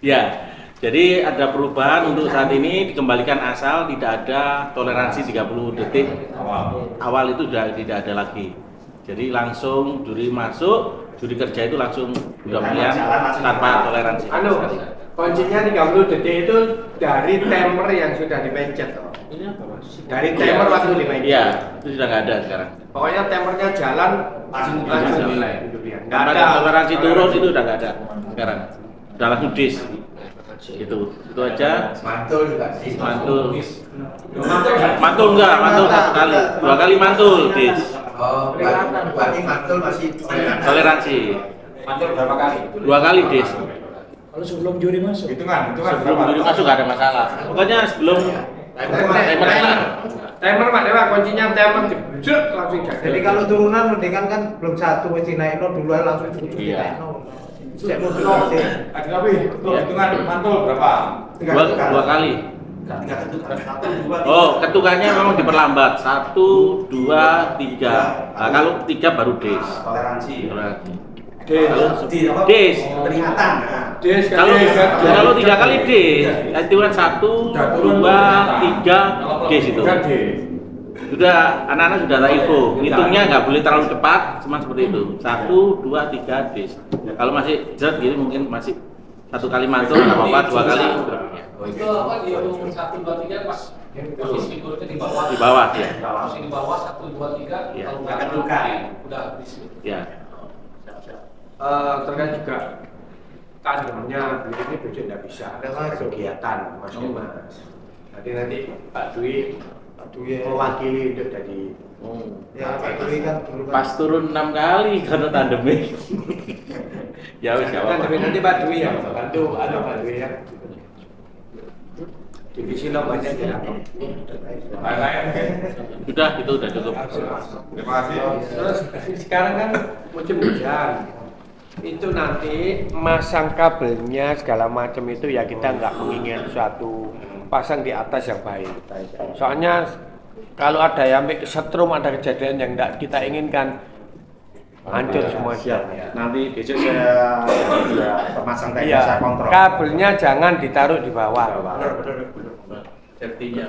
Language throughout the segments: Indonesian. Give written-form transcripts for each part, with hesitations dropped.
Ya, jadi ada perubahan untuk saat ini dikembalikan asal, tidak ada toleransi 30 detik awal itu sudah tidak ada lagi. Jadi langsung juri masuk, juri kerja itu langsung sudah pilihan tanpa toleransi. Anu, kuncinya 30 detik itu dari timer yang sudah dipencet. Ini apa mas? Dari timer waktu dipencet. Iya, itu sudah nggak ada sekarang. Pokoknya timernya jalan langsung nilai. Nggak ada toleransi turun itu udah nggak ada sekarang. Udah langsung dis. Itu aja. Mantul juga sih. Mantul enggak? Mantul satu kali, dua kali mantul dis. Oh, berarti mantul masih toleransi. Mantul berapa kali? Dua kali dis. Kalau sebelum juri masuk? Itu kan sebelum juri masuk nggak ada masalah. Pokoknya sebelum timer Pak Dewa, kuncinya timer jebret langsung. Jadi kalau turunan mendingan kan belum satu mesti naik no duluan langsung juri naik no. Saya mau mantul berapa? Dua kali. Oh, ketukannya memang diperlambat. 1, 2, 3. Kalau 3 baru des. Toleransi. Des. Peringatan. Kalau 3 kali des, aturan 1, 2, 3 des itu. Sudah anak-anak sudah ada info, ngitungnya nggak boleh terlalu cepat, cuma seperti itu. 1, 2, 3 des. Ya, kalau masih jad gini mungkin masih satu kali mantul nggak apa-apa, dua kali. Itu apa dihitung 1, 2, 3 pas posisi figurnya di bawah. Di bawah ya. Posisi di bawah 1, 2, 3 kalau nggak terluka udah habis. Ya. Terkait juga tanamnya ini budget nggak bisa. Ada kegiatan mas. Nanti Pak Dwi. Mewakili udah jadi. Ya, pas turun 6 kali karena tandemik. Ya wis jawab. Nanti Pak Dwi ya, bantu ada Pak Dwi ya. Divisi lombanya ya. Sudah itu udah cukup. Terima kasih. Terus sekarang kan musim hujan. Itu nanti masang kabelnya segala macam itu ya kita nggak menginginkan suatu pasang di atas yang baik. Soalnya kalau ada yang setrum, ada kejadian yang tidak kita inginkan, hancur semua. Nanti besok saya pemasang teknis saya kontrol. Kabelnya jangan ditaruh di bawah. Safety-nya.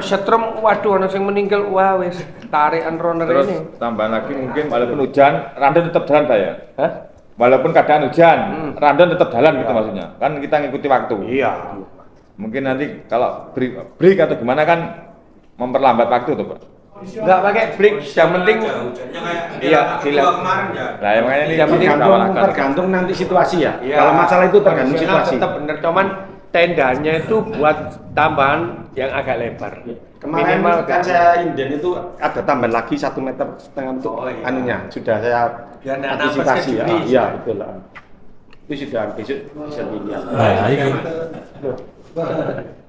Setrum, waduh, orang yang meninggal, wah wes tarian runner ini. Terus tambah lagi mungkin walaupun hujan, random tetap jalan saya. Hah? Walaupun keadaan hujan, random tetap jalan gitu maksudnya. Kan kita ngikuti waktu. Iya. Mungkin nanti kalau break atau gimana kan memperlambat waktu tuh Pak. Enggak pakai break, yang penting iya dilihat. Nah, makanya ini yang penting tergantung nanti situasi ya. Kalau masalah itu tergantung situasi. Tetap bener, cuman tendanya itu buat tambahan yang agak lebar. Kemarin kan saya inden itu ada tambahan lagi 1,5 meter untuk anunya. Sudah saya antisipasi ya. Iya, betul. Itu sudah besok bisa dilihat. Baik. Bye.